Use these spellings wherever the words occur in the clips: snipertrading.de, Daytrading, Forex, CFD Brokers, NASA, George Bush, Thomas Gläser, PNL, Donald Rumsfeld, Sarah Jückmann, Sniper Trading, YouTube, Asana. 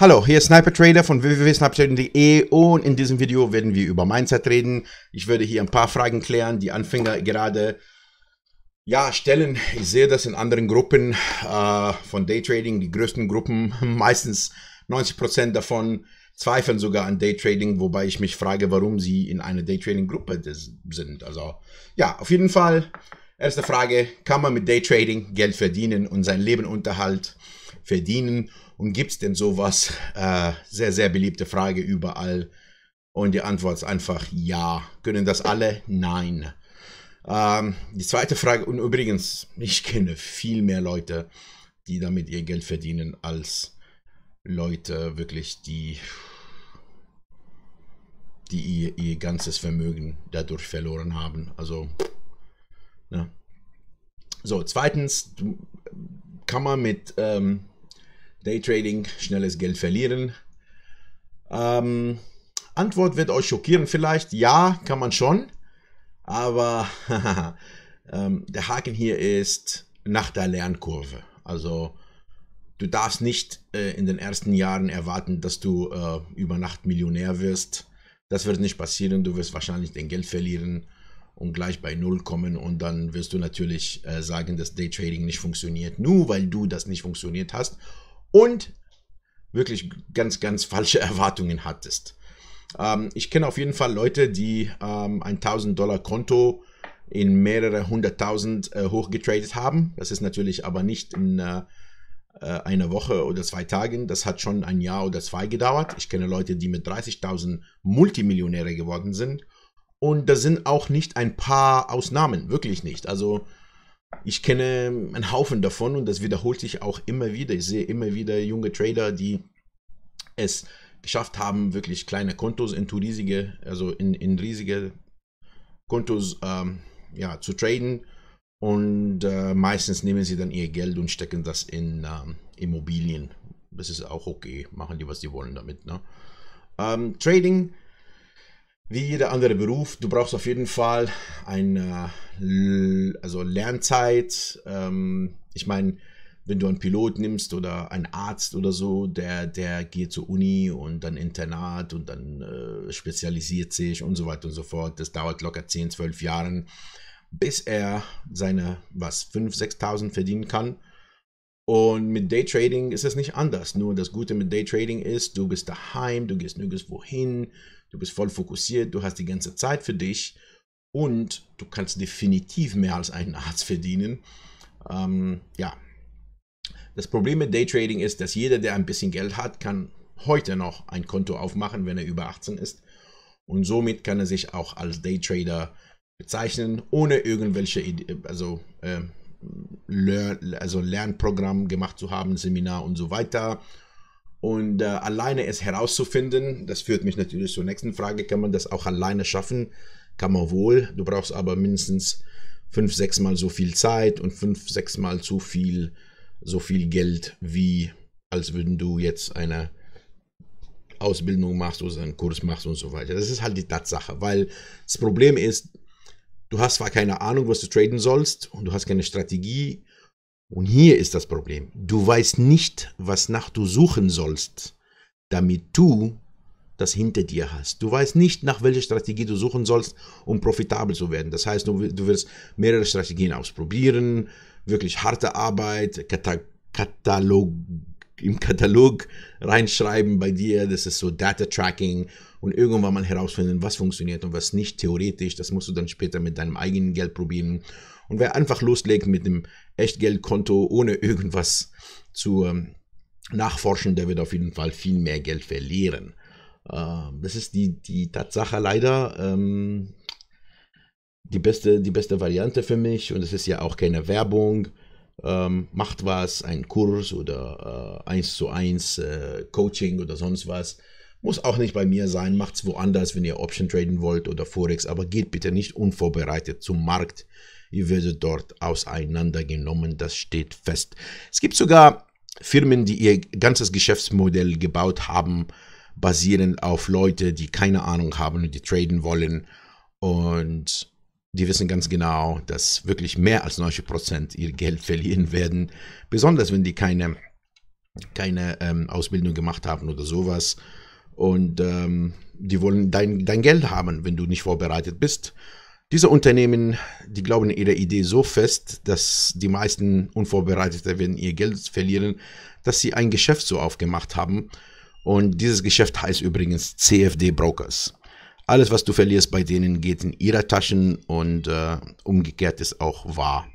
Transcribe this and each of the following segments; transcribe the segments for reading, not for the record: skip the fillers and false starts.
Hallo, hier ist Sniper Trader von www.snipertrading.de und in diesem Video werden wir über Mindset reden. Ich werde hier ein paar Fragen klären, die Anfänger gerade stellen. Ich sehe das in anderen Gruppen von Daytrading, die größten Gruppen, meistens 90% davon zweifeln sogar an Daytrading, wobei ich mich frage, warum sie in einer Daytrading-Gruppe sind. Also ja, auf jeden Fall, erste Frage, kann man mit Daytrading Geld verdienen und seinen Lebensunterhalt verdienen? Und gibt es denn sowas? Sehr, sehr beliebte Frage überall. Und die Antwort ist einfach ja. Können das alle? Nein. Die zweite Frage, und übrigens, ich kenne viel mehr Leute, die damit ihr Geld verdienen, als Leute wirklich, die ihr ganzes Vermögen dadurch verloren haben. Also, ne? So, zweitens, kann man mit Daytrading schnelles Geld verlieren? Antwort wird euch schockieren vielleicht. Ja, kann man schon. Aber der Haken hier ist nach der Lernkurve. Also du darfst nicht in den ersten Jahren erwarten, dass du über Nacht Millionär wirst. Das wird nicht passieren. Du wirst wahrscheinlich dein Geld verlieren und gleich bei Null kommen, und dann wirst du natürlich sagen, dass Daytrading nicht funktioniert, nur weil du das nicht funktioniert hast und wirklich ganz, ganz falsche Erwartungen hattest. Ich kenne auf jeden Fall Leute, die ein 1000 Dollar Konto in mehrere 100.000 hochgetradet haben. Das ist natürlich aber nicht in einer Woche oder 2 Tagen. Das hat schon ein Jahr oder 2 gedauert. Ich kenne Leute, die mit 30.000 Multimillionäre geworden sind. Und das sind auch nicht ein paar Ausnahmen, wirklich nicht. Also ich kenne einen Haufen davon und das wiederholt sich auch immer wieder. Ich sehe immer wieder junge Trader, die es geschafft haben, wirklich kleine Kontos in riesige Kontos zu traden. Und meistens nehmen sie dann ihr Geld und stecken das in Immobilien. Das ist auch okay, machen die, was sie wollen damit, ne? Trading, wie jeder andere Beruf, du brauchst auf jeden Fall eine Lernzeit. Ich meine, wenn du einen Pilot nimmst oder einen Arzt oder so, der geht zur Uni und dann Internat und dann spezialisiert sich und so weiter und so fort. Das dauert locker 10, 12 Jahre, bis er seine 5.000, 6.000 verdienen kann. Und mit Daytrading ist es nicht anders. Nur das Gute mit Daytrading ist, du bist daheim, du gehst nirgendwo hin, du bist voll fokussiert, du hast die ganze Zeit für dich und du kannst definitiv mehr als einen Arzt verdienen. Das Problem mit Daytrading ist, dass jeder, der ein bisschen Geld hat, kann heute noch ein Konto aufmachen, wenn er über 18 ist. Und somit kann er sich auch als Daytrader bezeichnen, ohne irgendwelche Lernprogramm gemacht zu haben, Seminar und so weiter. Und alleine es herauszufinden, das führt mich natürlich zur nächsten Frage, kann man das auch alleine schaffen? Kann man wohl, du brauchst aber mindestens 5-6 Mal so viel Zeit und 5-6 Mal so viel Geld, wie als würden du jetzt eine Ausbildung machst oder einen Kurs machst und so weiter. Das ist halt die Tatsache, weil das Problem ist, du hast zwar keine Ahnung, was du traden sollst, und du hast keine Strategie. Und hier ist das Problem. Du weißt nicht, was nach du suchen sollst, damit du das hinter dir hast. Du weißt nicht, nach welcher Strategie du suchen sollst, um profitabel zu werden. Das heißt, du wirst mehrere Strategien ausprobieren, wirklich harte Arbeit, im Katalog reinschreiben bei dir, das ist so Data Tracking, und irgendwann mal herausfinden, was funktioniert und was nicht, theoretisch. Das musst du dann später mit deinem eigenen Geld probieren. Und wer einfach loslegt mit dem Echtgeldkonto, ohne irgendwas zu nachforschen, der wird auf jeden Fall viel mehr Geld verlieren. Das ist die Tatsache leider. Die beste Variante für mich, und es ist ja auch keine Werbung, macht was, einen Kurs oder 1:1 Coaching oder sonst was. Muss auch nicht bei mir sein, macht es woanders, wenn ihr Option traden wollt oder Forex, aber geht bitte nicht unvorbereitet zum Markt. Ihr werdet dort auseinandergenommen, das steht fest. Es gibt sogar Firmen, die ihr ganzes Geschäftsmodell gebaut haben, basierend auf Leute, die keine Ahnung haben und die traden wollen, und die wissen ganz genau, dass wirklich mehr als 90% ihr Geld verlieren werden, besonders wenn die keine keine Ausbildung gemacht haben oder sowas. Und die wollen dein Geld haben, wenn du nicht vorbereitet bist. Diese Unternehmen, die glauben ihrer Idee so fest, dass die meisten Unvorbereitete werden ihr Geld verlieren, dass sie ein Geschäft so aufgemacht haben. Und dieses Geschäft heißt übrigens CFD Brokers. Alles, was du verlierst bei denen, geht in ihre Taschen und umgekehrt ist auch wahr.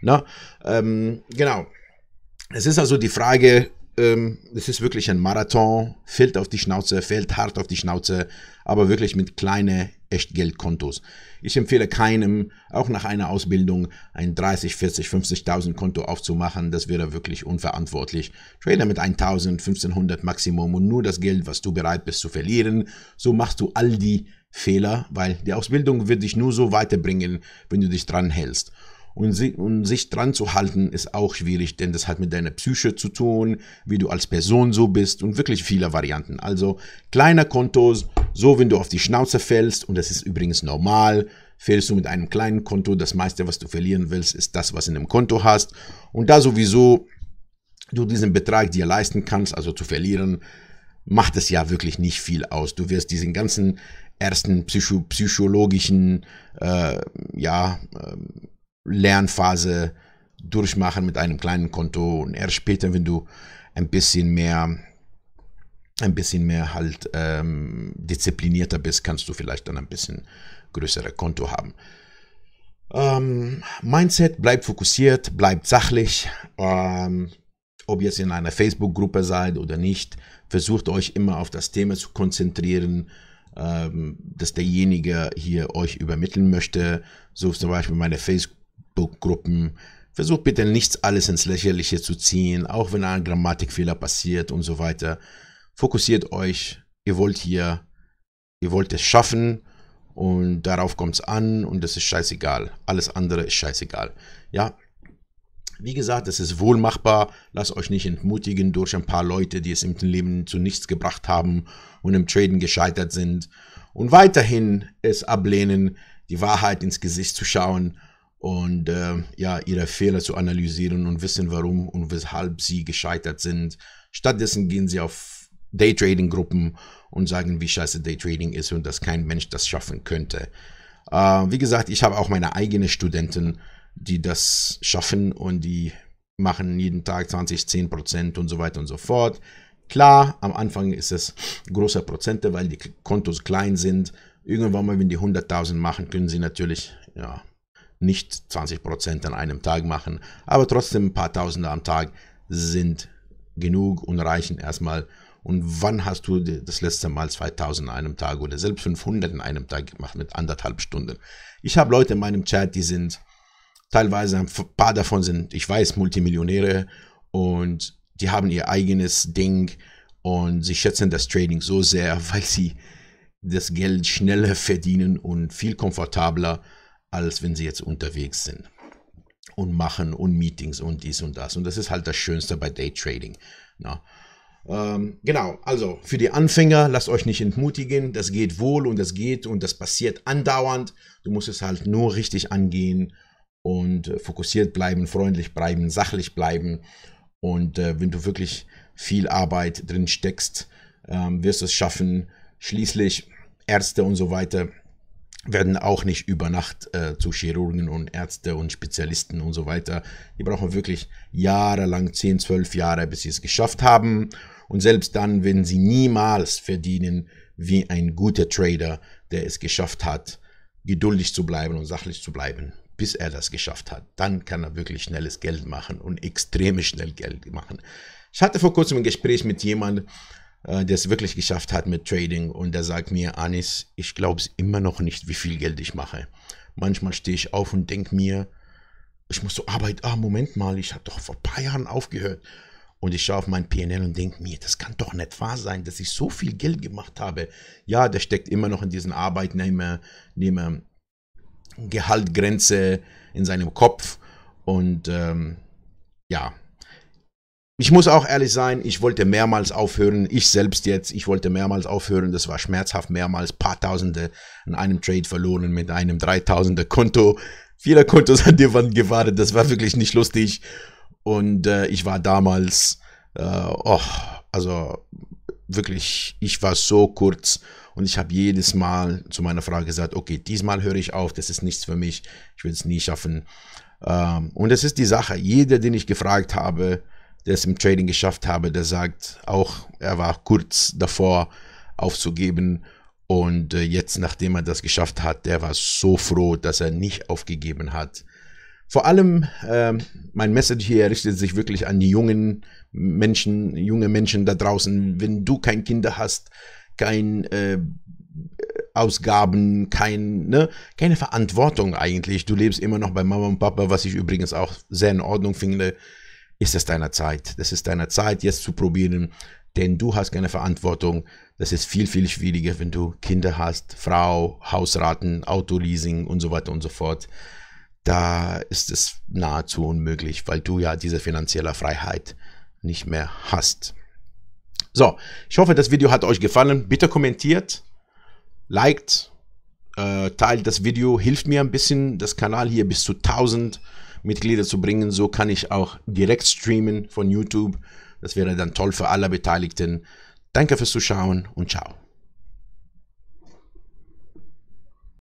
Na, genau. Es ist also die Frage, es ist wirklich ein Marathon, fällt auf die Schnauze, fällt hart auf die Schnauze, aber wirklich mit kleinen Echtgeldkontos. Ich empfehle keinem, auch nach einer Ausbildung, ein 30, 40, 50.000 Konto aufzumachen. Das wäre wirklich unverantwortlich. Trade mit 1.000, 1.500 Maximum und nur das Geld, was du bereit bist zu verlieren. So machst du all die Fehler, weil die Ausbildung wird dich nur so weiterbringen, wenn du dich dran hältst. Und sich dran zu halten, ist auch schwierig, denn das hat mit deiner Psyche zu tun, wie du als Person so bist und wirklich viele Varianten. Also kleine Kontos, so wenn du auf die Schnauze fällst, und das ist übrigens normal, fällst du mit einem kleinen Konto, das meiste, was du verlieren willst, ist das, was in dem Konto hast. Und da sowieso du diesen Betrag dir leisten kannst, also zu verlieren, macht es ja wirklich nicht viel aus. Du wirst diesen ganzen ersten psychologischen, Lernphase durchmachen mit einem kleinen Konto, und erst später, wenn du ein bisschen mehr halt disziplinierter bist, kannst du vielleicht dann ein bisschen größere Konto haben. Mindset, bleibt fokussiert, bleibt sachlich. Ob ihr jetzt in einer Facebook-Gruppe seid oder nicht, versucht euch immer auf das Thema zu konzentrieren, dass derjenige hier euch übermitteln möchte, so zum Beispiel meine Facebook-Gruppen. Versucht bitte nichts alles ins Lächerliche zu ziehen, auch wenn ein Grammatikfehler passiert und so weiter. Fokussiert euch, ihr wollt es schaffen und darauf kommt es an, und das ist scheißegal. Alles andere ist scheißegal. Ja, wie gesagt, es ist wohl machbar. Lasst euch nicht entmutigen durch ein paar Leute, die es im Leben zu nichts gebracht haben und im Traden gescheitert sind. Und weiterhin es ablehnen, die Wahrheit ins Gesicht zu schauen und ihre Fehler zu analysieren und wissen, warum und weshalb sie gescheitert sind. Stattdessen gehen sie auf Daytrading-Gruppen und sagen, wie scheiße Daytrading ist und dass kein Mensch das schaffen könnte. Wie gesagt, ich habe auch meine eigenen Studenten, die das schaffen, und die machen jeden Tag 20, 10% und so weiter und so fort. Klar, am Anfang ist es großer Prozente, weil die Kontos klein sind. Irgendwann mal, wenn die 100.000 machen, können sie natürlich nicht 20% an einem Tag machen, aber trotzdem ein paar Tausende am Tag sind genug und reichen erstmal. Und wann hast du das letzte Mal 2.000 an einem Tag oder selbst 500 an einem Tag gemacht mit 1,5 Stunden? Ich habe Leute in meinem Chat, die sind teilweise, ein paar davon sind, ich weiß, Multimillionäre, und die haben ihr eigenes Ding und sie schätzen das Trading so sehr, weil sie das Geld schneller verdienen und viel komfortabler, als wenn sie jetzt unterwegs sind und machen und Meetings und dies und das. Und das ist halt das Schönste bei Daytrading. Na? Genau, also für die Anfänger, lasst euch nicht entmutigen, das geht wohl und das geht und das passiert andauernd. Du musst es halt nur richtig angehen und fokussiert bleiben, freundlich bleiben, sachlich bleiben, und wenn du wirklich viel Arbeit drin steckst, wirst du es schaffen. Schließlich Ärzte und so weiter werden auch nicht über Nacht zu Chirurgen und Ärzte und Spezialisten und so weiter. Die brauchen wirklich jahrelang, 10, 12 Jahre, bis sie es geschafft haben, und selbst dann werden sie niemals verdienen wie ein guter Trader, der es geschafft hat, geduldig zu bleiben und sachlich zu bleiben, bis er das geschafft hat. Dann kann er wirklich schnelles Geld machen und extrem schnell Geld machen. Ich hatte vor kurzem ein Gespräch mit jemandem, der es wirklich geschafft hat mit Trading, und der sagt mir, Anis, ich glaube es immer noch nicht, wie viel Geld ich mache. Manchmal stehe ich auf und denke mir, ich muss zur Arbeit, Moment mal, ich habe doch vor ein paar Jahren aufgehört. Und ich schaue auf mein PNL und denke mir, das kann doch nicht wahr sein, dass ich so viel Geld gemacht habe. Ja, der steckt immer noch in diesen Arbeitnehmer Gehaltgrenze in seinem Kopf, und ich muss auch ehrlich sein, ich wollte mehrmals aufhören, das war schmerzhaft, mehrmals paar Tausende in einem Trade verloren mit einem 3.000er Konto, viele Kontos an die Wand gewartet, das war wirklich nicht lustig, und ich war damals Also wirklich, ich war so kurz und ich habe jedes Mal zu meiner Frau gesagt, okay, diesmal höre ich auf, das ist nichts für mich, ich will es nie schaffen. Und das ist die Sache, jeder, den ich gefragt habe, der es im Trading geschafft habe, der sagt auch, er war kurz davor aufzugeben und jetzt, nachdem er das geschafft hat, der war so froh, dass er nicht aufgegeben hat. Vor allem, mein Message hier richtet sich wirklich an die jungen Menschen, da draußen. Wenn du keine Kinder hast, kein Ausgaben, keine Verantwortung eigentlich, du lebst immer noch bei Mama und Papa, was ich übrigens auch sehr in Ordnung finde, ist es deiner Zeit. Das ist deiner Zeit, jetzt zu probieren, denn du hast keine Verantwortung. Das ist viel, viel schwieriger, wenn du Kinder hast, Frau, Hausraten, Autoleasing und so weiter und so fort. Da ist es nahezu unmöglich, weil du ja diese finanzielle Freiheit nicht mehr hast. So, ich hoffe, das Video hat euch gefallen. Bitte kommentiert, liked, teilt das Video, hilft mir ein bisschen, das Kanal hier bis zu 1000 Mitglieder zu bringen. So kann ich auch direkt streamen von YouTube. Das wäre dann toll für alle Beteiligten. Danke fürs Zuschauen und ciao.